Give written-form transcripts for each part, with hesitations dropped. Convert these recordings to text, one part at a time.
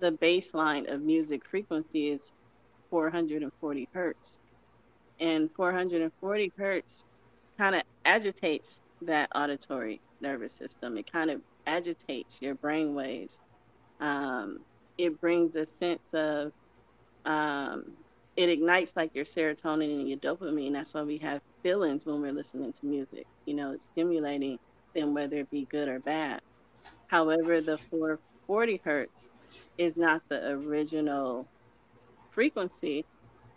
the baseline of music frequency is 440 hertz. And 440 hertz kind of agitates that auditory nervous system. It kind of agitates your brain waves. It brings a sense of, it ignites like your serotonin and your dopamine. That's why we have feelings when we're listening to music. You know, it's stimulating them, whether it be good or bad. However, the 440 hertz is not the original frequency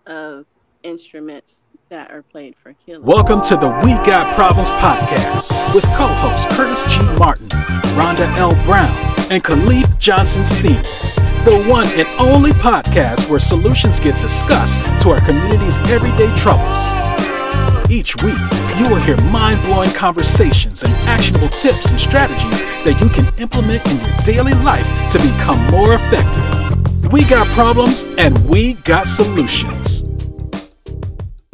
of instruments that are played for healing. Welcome to the We Got Problems podcast with co-hosts Curtis G. Martin, Rhonda L. Brown, and Caliph Johnson Sr., the one and only podcast where solutions get discussed to our community's everyday troubles. Each week, you will hear mind-blowing conversations and actionable tips and strategies that you can implement in your daily life to become more effective. We got problems and we got solutions.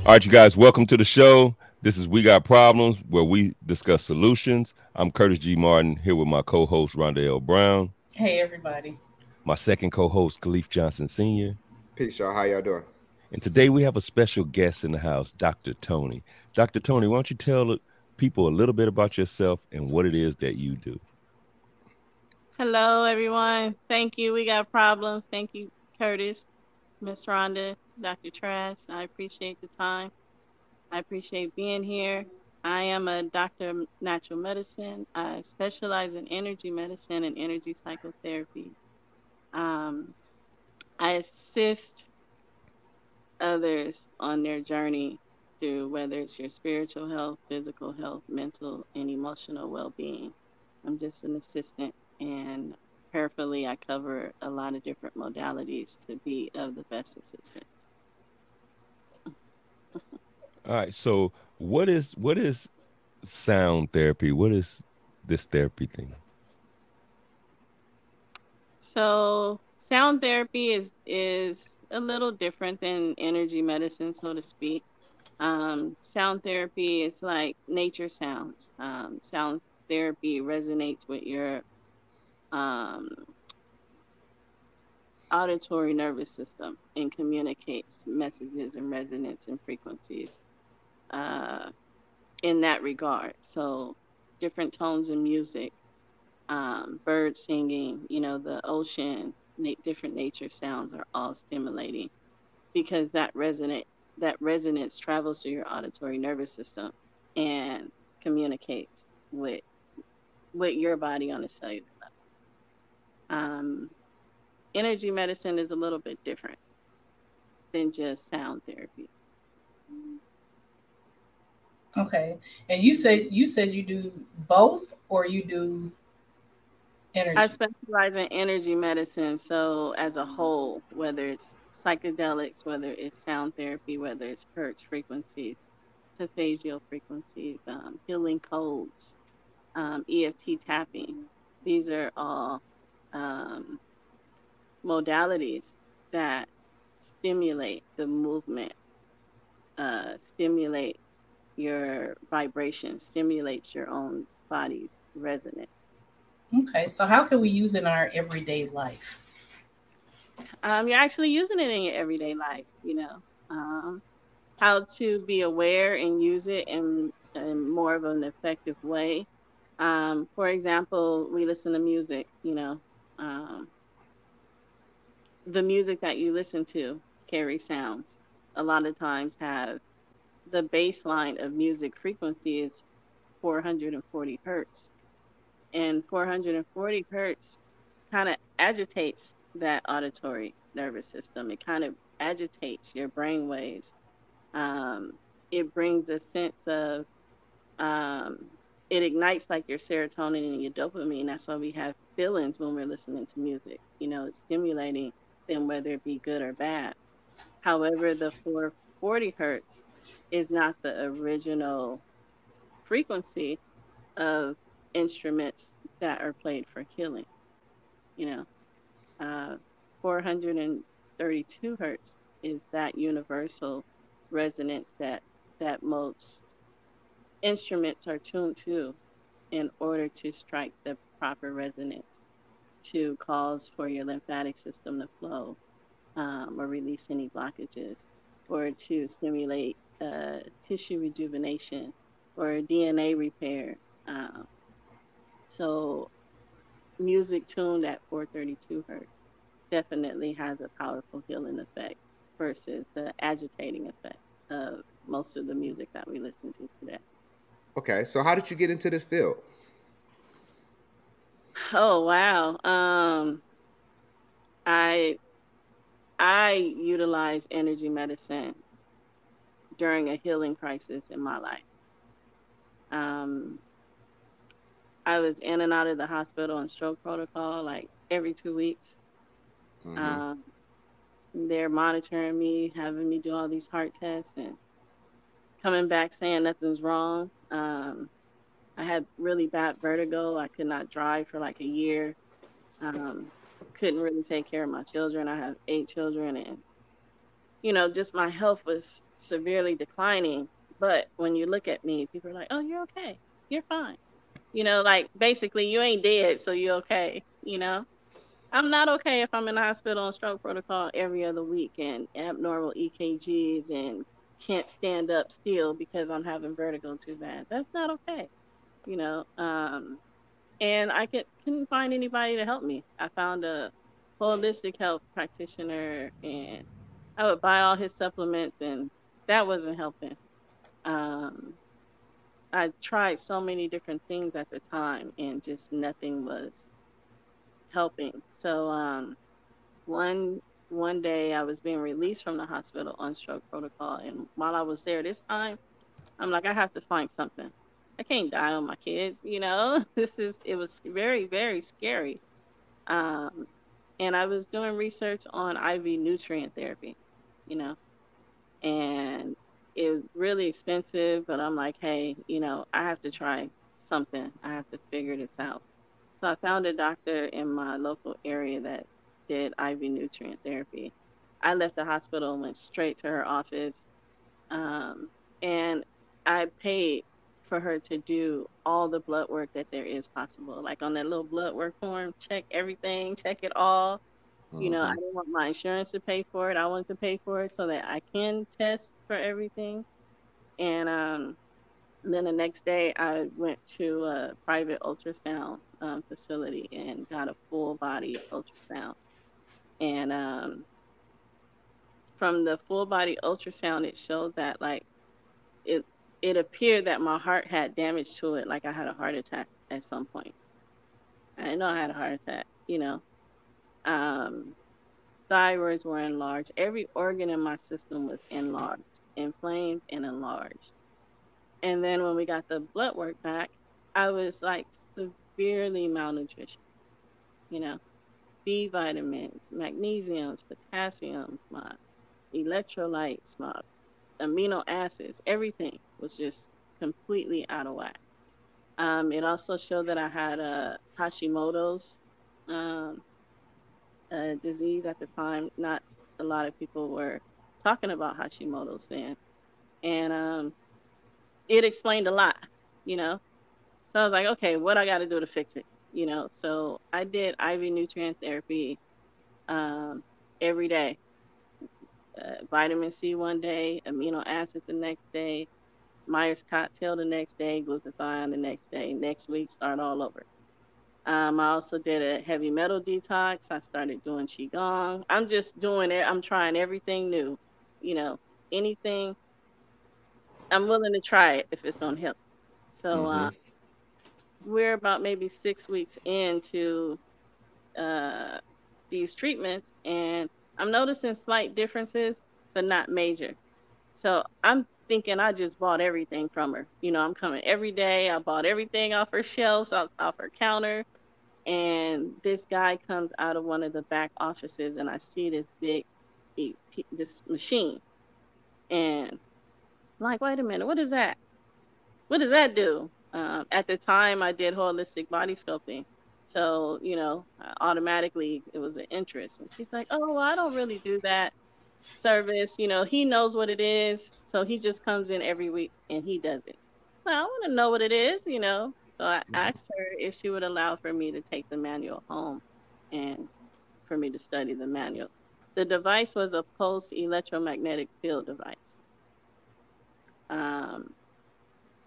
All right, you guys, welcome to the show. This is We Got Problems, where we discuss solutions. I'm Curtis G. Martin, here with my co-host, Rhonda L. Brown. Hey, everybody. My second co-host, Caliph Johnson Sr. Peace, y'all. How y'all doing? And today we have a special guest in the house, Dr. Tonee. Dr. Tonee, why don't you tell people a little bit about yourself and what it is that you do? Hello, everyone. Thank you. We Got Problems. Thank you, Curtis, Miss Rhonda, Dr. Trash. I appreciate the time. I appreciate being here. I am a doctor of natural medicine. I specialize in energy medicine and energy psychotherapy. I assist others on their journey through whether it's your spiritual health, physical health, mental and emotional well-being. I'm just an assistant, and prayerfully I cover a lot of different modalities to be of the best assistance. All right, so what is sound therapy? What is this therapy thing? So sound therapy is a little different than energy medicine, so to speak. Sound therapy is like nature sounds. Sound therapy resonates with your auditory nervous system and communicates messages and resonance and frequencies in that regard. So different tones in music, bird singing, you know, the ocean, different nature sounds are all stimulating because that resonance travels through your auditory nervous system and communicates with your body on a cellular level. Energy medicine is a little bit different than just sound therapy. Okay. And you said you do both, or you do energy? I specialize in energy medicine. So as a whole, whether it's psychedelics, whether it's sound therapy, whether it's hertz frequencies, tophagial frequencies, healing codes, EFT tapping, these are all modalities that stimulate the movement, stimulate your vibration, stimulate your own body's resonance. Okay, so how can we use it in our everyday life? You're actually using it in your everyday life, you know, how to be aware and use it in more of an effective way. For example, we listen to music, you know. The music that you listen to carry sounds. A lot of times have the baseline of music frequency is 440 hertz. And 440 hertz kind of agitates that auditory nervous system. It kind of agitates your brain waves. It brings a sense of, it ignites like your serotonin and your dopamine. That's why we have feelings when we're listening to music. You know, it's stimulating them, whether it be good or bad. However, the 440 hertz is not the original frequency of instruments that are played for healing. You know, 432 hertz is that universal resonance that most instruments are tuned to in order to strike the proper resonance 2 calls for your lymphatic system to flow or release any blockages, or to stimulate tissue rejuvenation or DNA repair. So music tuned at 432 hertz definitely has a powerful healing effect versus the agitating effect of most of the music that we listen to today. Okay, so how did you get into this field? Oh, wow. I utilized energy medicine during a healing crisis in my life. I was in and out of the hospital on stroke protocol like every 2 weeks. Mm-hmm. They're monitoring me, having me do all these heart tests and coming back saying nothing's wrong. I had really bad vertigo. I could not drive for like a year. Couldn't really take care of my children. I have 8 children, and you know, just my health was severely declining. But when you look at me, people are like, "Oh, you're okay. You're fine." You know, like basically, you ain't dead, so you're okay. You know, I'm not okay if I'm in the hospital on stroke protocol every other week and abnormal EKGs and can't stand up still because I'm having vertigo too bad. That's not okay. You know, and I couldn't find anybody to help me. I found a holistic health practitioner, and I would buy all his supplements, and that wasn't helping. I tried so many different things at the time, and just nothing was helping. So one day I was being released from the hospital on stroke protocol, and while I was there this time, I'm like, I have to find something. I can't die on my kids, you know. It was very, very scary. And I was doing research on IV nutrient therapy, you know, and it was really expensive, but I'm like, hey, you know, I have to try something. I have to figure this out. So I found a doctor in my local area that did IV nutrient therapy. I left the hospital and went straight to her office, and I paid for her to do all the blood work that there is possible. Like on that little blood work form, check everything, check it all. Mm-hmm. You know, I didn't want my insurance to pay for it. I wanted to pay for it so that I can test for everything. And then the next day I went to a private ultrasound facility and got a full body ultrasound. And from the full body ultrasound, it showed that like it appeared that my heart had damage to it, like I had a heart attack at some point. I didn't know I had a heart attack, you know. Thyroids were enlarged. Every organ in my system was enlarged, inflamed and enlarged. And then when we got the blood work back, I was like severely malnourished, you know. B vitamins, magnesiums, potassiums, my electrolytes, my amino acids, everything was just completely out of whack. It also showed that I had a Hashimoto's a disease at the time. Not a lot of people were talking about Hashimoto's then. And it explained a lot, you know. So I was like, okay, what I got to do to fix it, you know. So I did IV nutrient therapy every day. Vitamin C one day, amino acid the next day, Myers cocktail the next day, glutathione the next day. Next week, start all over. I also did a heavy metal detox. I started doing Qigong. I'm just doing it. I'm trying everything new, you know, anything. I'm willing to try it if it's on help. So we're about maybe 6 weeks into these treatments, and I'm noticing slight differences, but not major. So I'm thinking I just bought everything from her. You know, I'm coming every day. I bought everything off her shelves, off her counter. And this guy comes out of one of the back offices, and I see this big, this machine. And I'm like, wait a minute, what is that? What does that do? At the time, I did holistic body sculpting. So, you know, automatically it was an interest. And she's like, oh, well, I don't really do that service. You know, he knows what it is. So he just comes in every week and he does it. Well, I want to know what it is, you know. So I asked her if she would allow for me to take the manual home and for me to study the manual. The device was a pulse electromagnetic field device.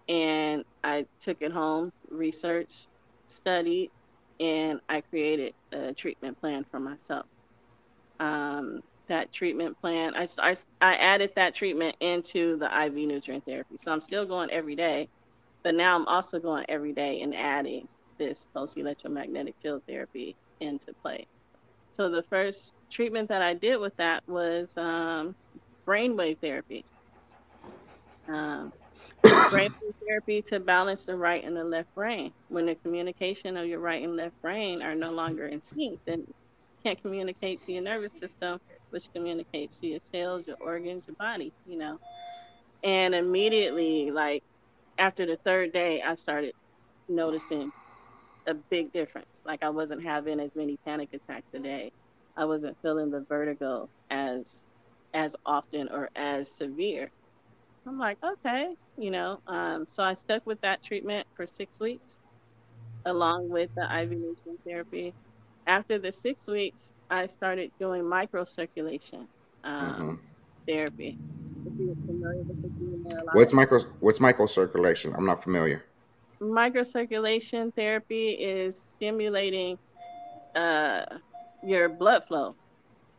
And I took it home, researched, studied, and I created a treatment plan for myself. That treatment plan, I added that treatment into the IV nutrient therapy. So I'm still going every day, but now I'm also going every day and adding this pulse electromagnetic field therapy into play. So the first treatment that I did with that was brainwave therapy. Brainwave therapy to balance the right and the left brain. When the communication of your right and left brain are no longer in sync, then you can't communicate to your nervous system, which communicates to your cells, your organs, your body, you know. And immediately, like after the third day, I started noticing a big difference. Like I wasn't having as many panic attacks a day. I wasn't feeling the vertigo as often or as severe. I'm like, okay, you know, so I stuck with that treatment for 6 weeks, along with the IV nutrient therapy. After the 6 weeks, I started doing microcirculation therapy. If you're familiar with the what's microcirculation? I'm not familiar. Microcirculation therapy is stimulating your blood flow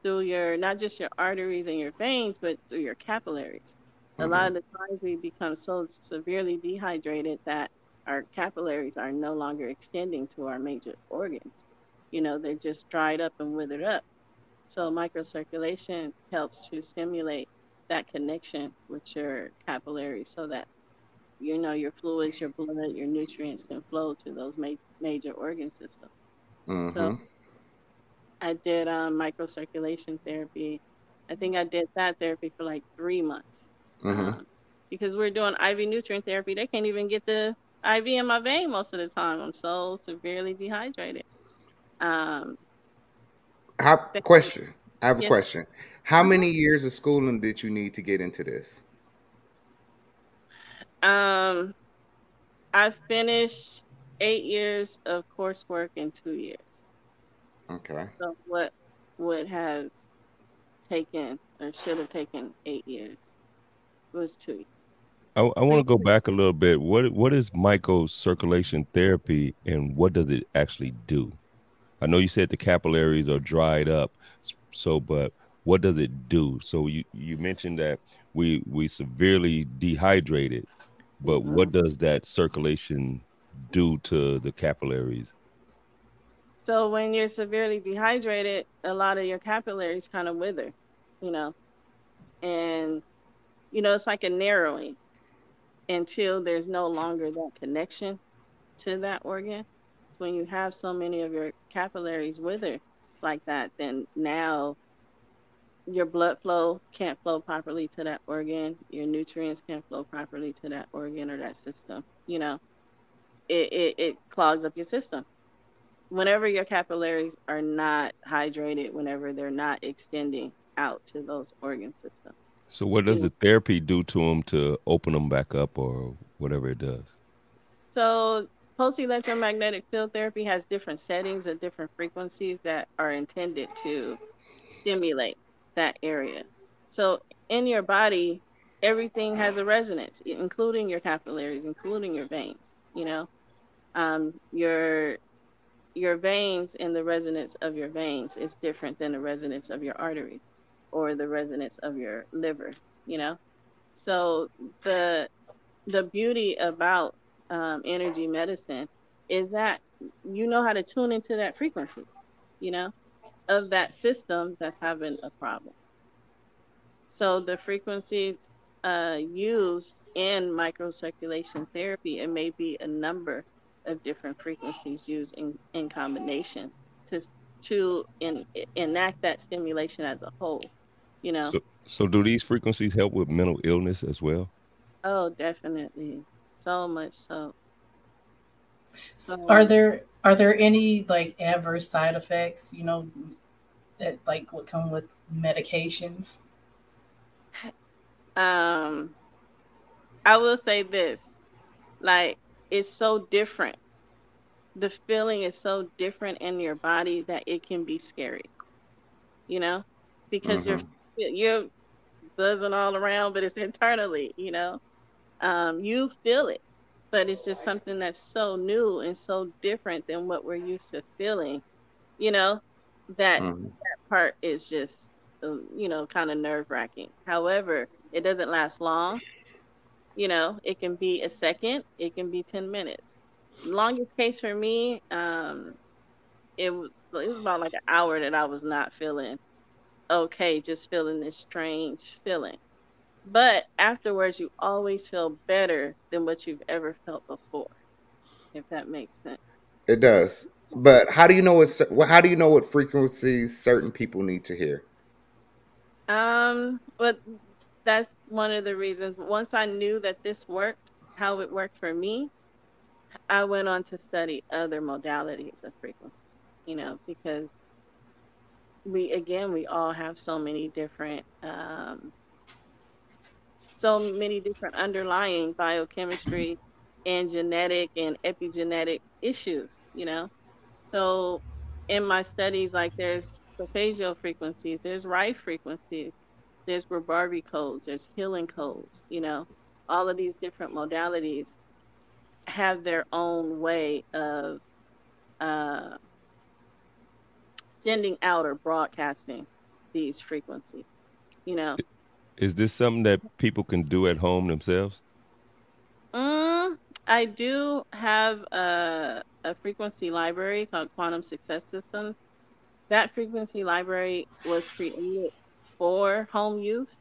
through your, not just your arteries and your veins, but through your capillaries. A lot of the times we become so severely dehydrated that our capillaries are no longer extending to our major organs. You know, they're just dried up and withered up. So microcirculation helps to stimulate that connection with your capillaries so that, you know, your fluids, your blood, your nutrients can flow to those major organ systems. So I did microcirculation therapy. I think I did that therapy for like 3 months. Because we're doing IV nutrient therapy, they can't even get the IV in my vein most of the time. I'm so severely dehydrated. I have a question. How many years of schooling did you need to get into this? I finished 8 years of coursework in 2 years. Okay. So what would have taken or should have taken 8 years. Was 2 years. I want to go back a little bit. What is microcirculation therapy and what does it actually do? I know you said the capillaries are dried up, so but what does it do? So you mentioned that we severely dehydrated, but what does that circulation do to the capillaries? So when you're severely dehydrated, a lot of your capillaries kind of wither, you know, and you know, it's like a narrowing until there's no longer that connection to that organ. When you have so many of your capillaries wither like that, then now your blood flow can't flow properly to that organ. Your nutrients can't flow properly to that organ or that system. You know, it clogs up your system. Whenever your capillaries are not hydrated, whenever they're not extending out to those organ systems. So what does the therapy do to them to open them back up or whatever it does? So pulse electromagnetic field therapy has different settings and different frequencies that are intended to stimulate that area. So in your body, everything has a resonance, including your capillaries, including your veins, you know, your veins and the resonance of your veins is different than the resonance of your arteries or the resonance of your liver, you know? So the beauty about energy medicine is that you know how to tune into that frequency, you know, of that system that's having a problem. So the frequencies used in microcirculation therapy, it may be a number of different frequencies used in combination to enact that stimulation as a whole. You know, so do these frequencies help with mental illness as well? Oh, definitely, so much so. So are there any like adverse side effects, you know, that like would come with medications? I will say this, like it's so different the feeling is so different in your body that it can be scary, you know, because you're buzzing all around, but it's internally, you know, you feel it, but it's just something that's so new and so different than what we're used to feeling, you know, that, that part is just, you know, kind of nerve-wracking. However, it doesn't last long. You know, it can be a second, it can be 10 minutes. Longest case for me, it was about like an hour that I was not feeling okay, just feeling this strange feeling. But afterwards, you always feel better than what you've ever felt before, if that makes sense. It does. But how do you know what frequencies certain people need to hear? But that's one of the reasons. Once I knew that this worked, how it worked for me, I went on to study other modalities of frequency, you know, because we all have so many different underlying biochemistry and genetic and epigenetic issues, you know. So in my studies, like, there's sulfagial frequencies, there's Rai frequencies, there's Brabari codes, there's healing codes, you know. All of these different modalities have their own way of sending out or broadcasting these frequencies, you know. Is this something that people can do at home themselves? I do have a frequency library called Quantum Success Systems. That frequency library was created for home use,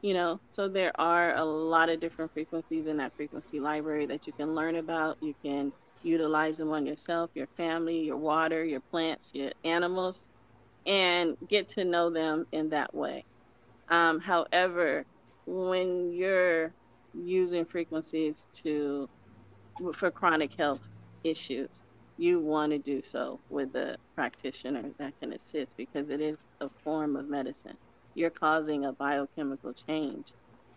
you know, so there are a lot of different frequencies in that frequency library that you can learn about. You can utilize them on yourself, your family, your water, your plants, your animals, and get to know them in that way. However, when you're using frequencies for chronic health issues, you want to do so with a practitioner that can assist, because it is a form of medicine. You're causing a biochemical change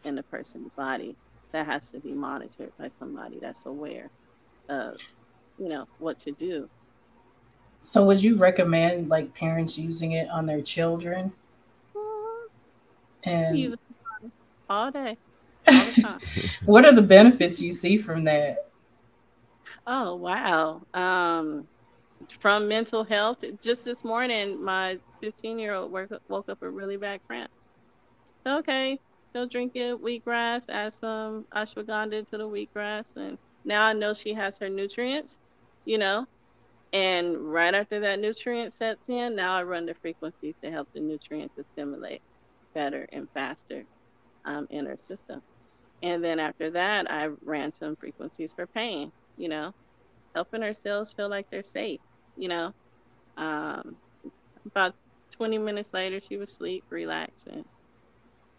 in the person's body that has to be monitored by somebody that's aware of, you know, what to do. So would you recommend, like, parents using it on their children? And use it all day, all the time. What are the benefits you see from that? Oh, wow. From mental health, just this morning, my 15-year-old woke up with really bad cramps. Okay, she'll drink it, wheatgrass, add some ashwagandha to the wheatgrass, and now I know she has her nutrients, you know, and right after that nutrient sets in, now I run the frequencies to help the nutrients assimilate better and faster in her system. And then after that, I ran some frequencies for pain, you know, helping ourselves feel like they're safe, you know. About 20 minutes later, she was asleep, relaxing,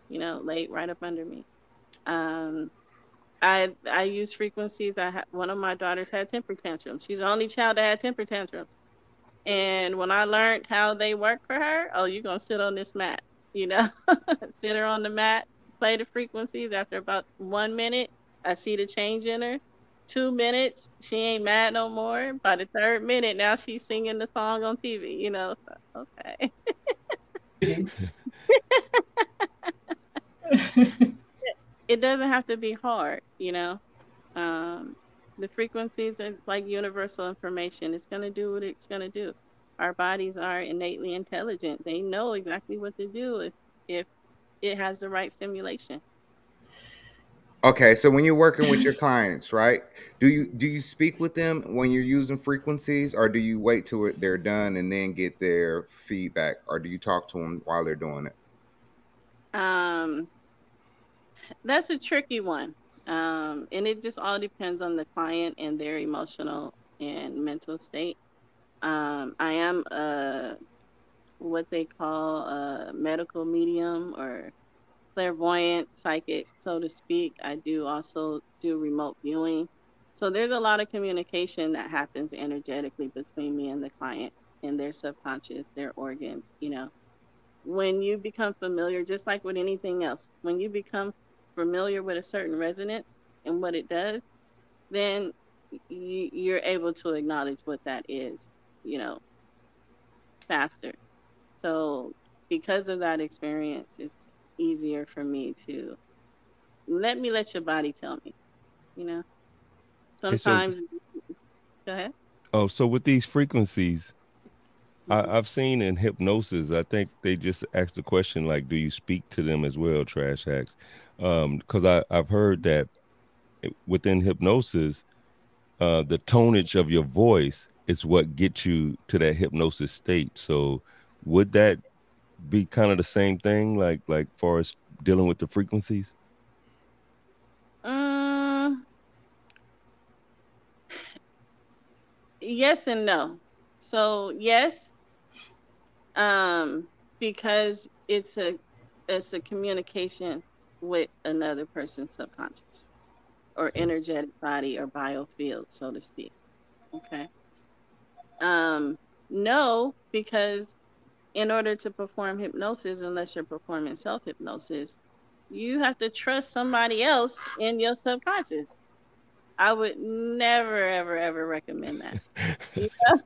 you know, laid right up under me. I use frequencies. One of my daughters had temper tantrums. She's the only child that had temper tantrums. And when I learned how they work for her, oh, you're going to sit on this mat, you know. Sit her on the mat, play the frequencies. After about 1 minute, I see the change in her. 2 minutes, she ain't mad no more. By the third minute, now she's singing the song on TV, you know. So, okay. It doesn't have to be hard, you know. The frequencies are like universal information. It's going to do what it's going to do. Our bodies are innately intelligent. They know exactly what to do if it has the right stimulation. Okay, so when you're working with your clients, right, do you speak with them when you're using frequencies, or do you wait till they're done and then get their feedback, or do you talk to them while they're doing it? That's a tricky one, and it just all depends on the client and their emotional and mental state. I am what they call a medical medium, or clairvoyant, psychic, so to speak. I do also do remote viewing. So there's a lot of communication that happens energetically between me and the client and their subconscious, their organs, you know. When you become familiar, just like with anything else, when you become familiar with a certain resonance and what it does, then you're able to acknowledge what that is, you know, faster. So because of that experience, it's easier for me to let your body tell me, you know, sometimes. Go ahead. Oh, so with these frequencies, I've seen in hypnosis, I think they just asked the question, like, do you speak to them as well, Trash Hacks? Because I've heard that within hypnosis, the tonnage of your voice is what gets you to that hypnosis state. So would that be kind of the same thing, like far as dealing with the frequencies? Yes and no. So yes, because it's a communication with another person's subconscious or energetic body or biofield, so to speak. Okay. No, because in order to perform hypnosis, unless you're performing self-hypnosis, you have to trust somebody else in your subconscious. I would never, ever, ever recommend that. You know?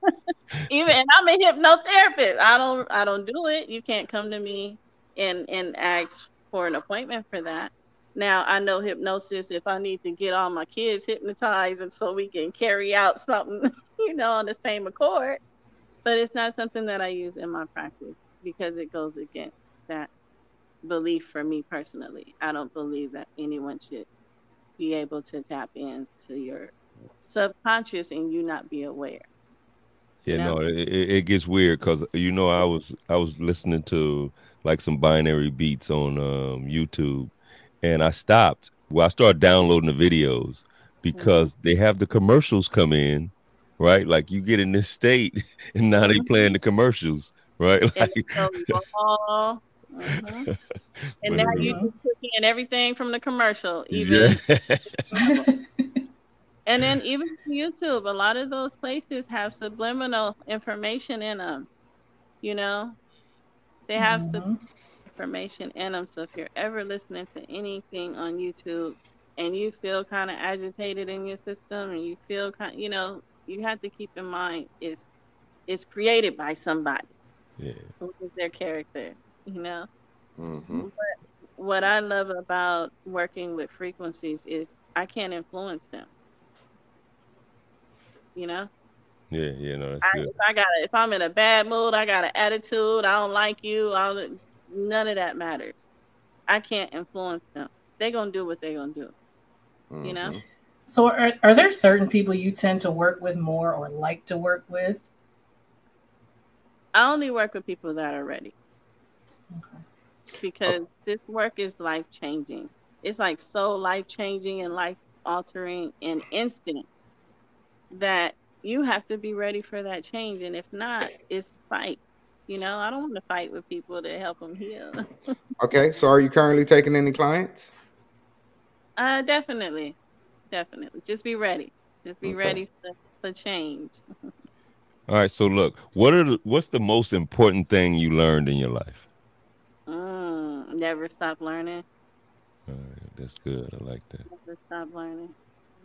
Even, and I'm a hypnotherapist. I don't do it. You can't come to me and ask for an appointment for that. Now, I know hypnosis, if I need to get all my kids hypnotized and so we can carry out something, you know, on the same accord, but it's not something that I use in my practice because it goes against that belief for me personally. I don't believe that anyone should be able to tap into your subconscious and you not be aware. Yeah, no, it gets weird because, you know, I was listening to like some binary beats on YouTube. And I stopped. Well, I started downloading the videos because they have the commercials come in, right? Like you get in this state and now they playing the commercials, right? Like, and now you took in everything from the commercial. Even, yeah. And then even YouTube, a lot of those places have subliminal information in them, you know? They have subliminal information in them. So if you're ever listening to anything on YouTube and you feel kind of agitated in your system and you feel kind of, you know, you have to keep in mind it's created by somebody. Yeah. What is their character, you know? But what I love about working with frequencies is I can't influence them. You know? Yeah, yeah, no, that's good. If I'm in a bad mood, I got an attitude, I don't like you, none of that matters. I can't influence them. They're going to do what they're going to do, you know? So are there certain people you tend to work with more or like to work with? I only work with people that are ready. Because this work is life-changing. It's like so life-changing and life-altering and instant that you have to be ready for that change. And if not, it's fight. You know, I don't want to fight with people to help them heal. Okay, so are you currently taking any clients? Definitely. Definitely. Just be ready. Just be ready for change. All right, so look, what's the most important thing you learned in your life? Never stop learning. All right, that's good. I like that. Never stop learning.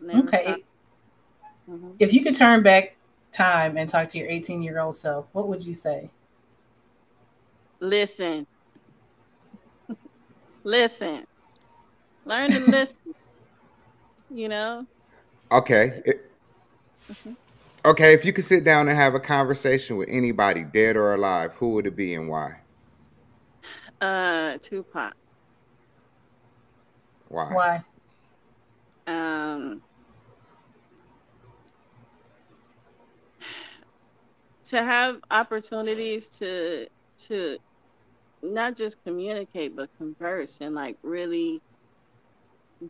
Never stop. If you could turn back time and talk to your 18-year-old self, what would you say? Listen. Listen. Learn to listen. You know? Okay. Okay, if you could sit down and have a conversation with anybody, dead or alive, who would it be and why? Tupac. Why? To have opportunities to not just communicate, but converse and like really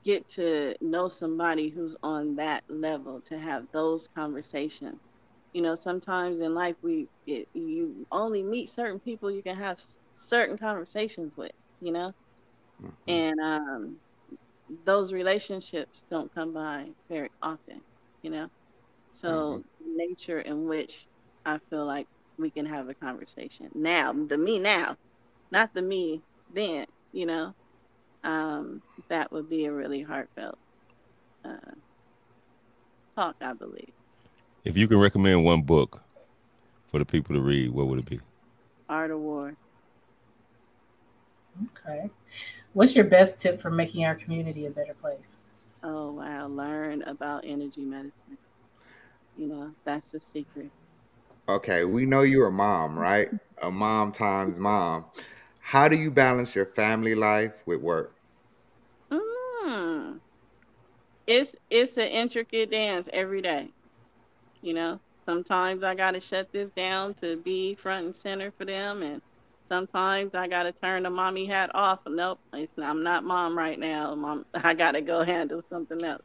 get to know somebody who's on that level, to have those conversations. You know, sometimes in life you only meet certain people you can have certain conversations with, you know, and those relationships don't come by very often, you know, so the nature in which I feel like we can have a conversation now, the me now, not the me then, you know, that would be a really heartfelt talk, I believe. If you can recommend one book for the people to read, what would it be? Art of War. Okay. What's your best tip for making our community a better place? Oh, wow. Learn about energy medicine. You know, that's the secret. Okay. We know you're a mom, right? A mom times mom. How do you balance your family life with work? It's an intricate dance every day. You know, sometimes I got to shut this down to be front and center for them. And sometimes I got to turn the mommy hat off. Nope, I'm not mom right now. Mom, I got to go handle something else.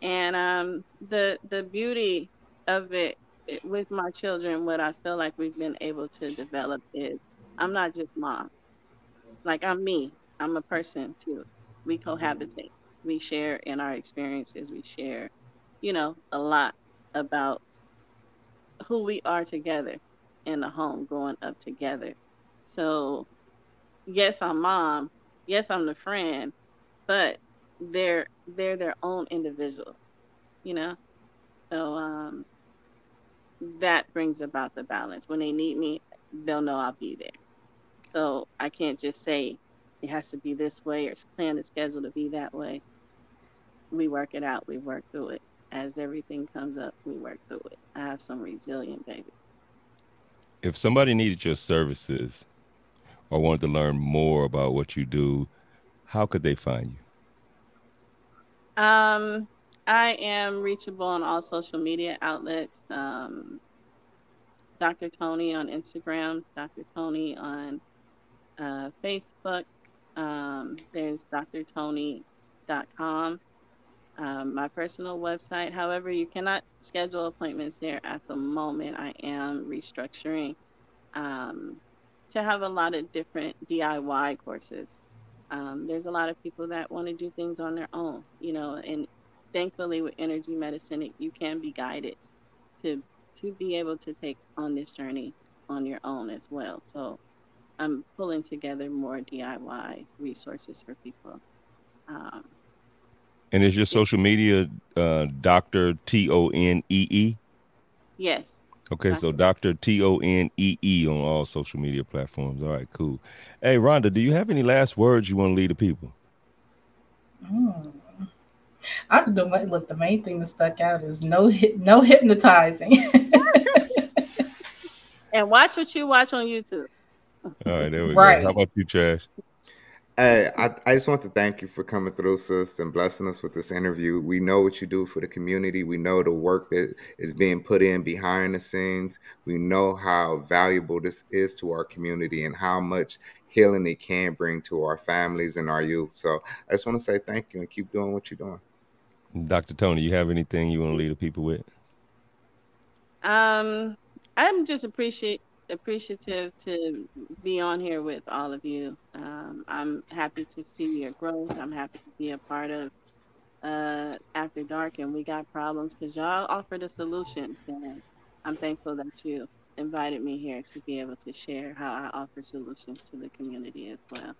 And the beauty of it with my children, what I feel like we've been able to develop is I'm not just mom. Like, I'm me. I'm a person, too. We cohabitate. We share in our experiences. We share, you know, a lot about who we are together in the home, growing up together. So, yes, I'm mom. Yes, I'm the friend. But they're their own individuals, you know. So that brings about the balance. When they need me, they'll know I'll be there. So I can't just say it has to be this way or plan the schedule to be that way. We work it out. We work through it. As everything comes up, we work through it. I have some resilient babies. If somebody needed your services or wanted to learn more about what you do, how could they find you? I am reachable on all social media outlets. Dr. Tonee on Instagram, Dr. Tonee on Facebook. There's drtonee.com, my personal website. However, you cannot schedule appointments there at the moment. I am restructuring to have a lot of different DIY courses. There's a lot of people that want to do things on their own, you know, and thankfully with energy medicine, you can be guided to be able to take on this journey on your own as well. So I'm pulling together more DIY resources for people. And is your social media Dr. T-O-N-E-E? Yes. Okay, Dr. So Dr. T-O-N-E-E on all social media platforms. All right, cool. Hey, Rhonda, do you have any last words you want to leave the people? Look, the main thing that stuck out is no hypnotizing. And watch what you watch on YouTube. All right, there we go. How about you, Trash? Hey, I just want to thank you for coming through, sis, and blessing us with this interview. We know what you do for the community. We know the work that is being put in behind the scenes. We know how valuable this is to our community and how much healing it can bring to our families and our youth. So I just want to say thank you and keep doing what you're doing. Dr. Tonee, you have anything you want to leave the people with? I'm just appreciative to be on here with all of you. I'm happy to see your growth. I'm happy to be a part of After Dark and We Got Problems, because y'all offered a solution. And I'm thankful that you invited me here to be able to share how I offer solutions to the community as well.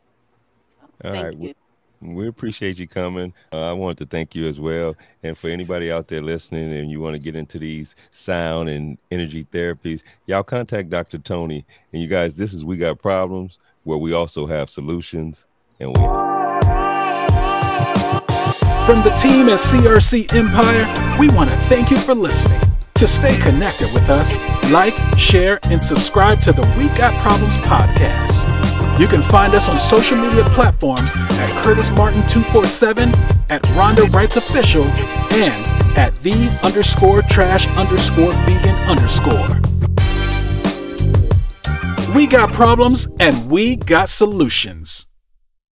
All right. Thank you. We appreciate you coming. I wanted to thank you as well. And for anybody out there listening and you want to get into these sound and energy therapies, y'all contact Dr. Tonee. And you guys, this is We Got Problems, where we also have solutions. And we from the team at CRC Empire, we want to thank you for listening. To stay connected with us, like, share, and subscribe to the We Got Problems podcast. You can find us on social media platforms at Curtis Martin 247, at Rhonda Writes Official, and at the_trash_vegan_. We got problems and we got solutions.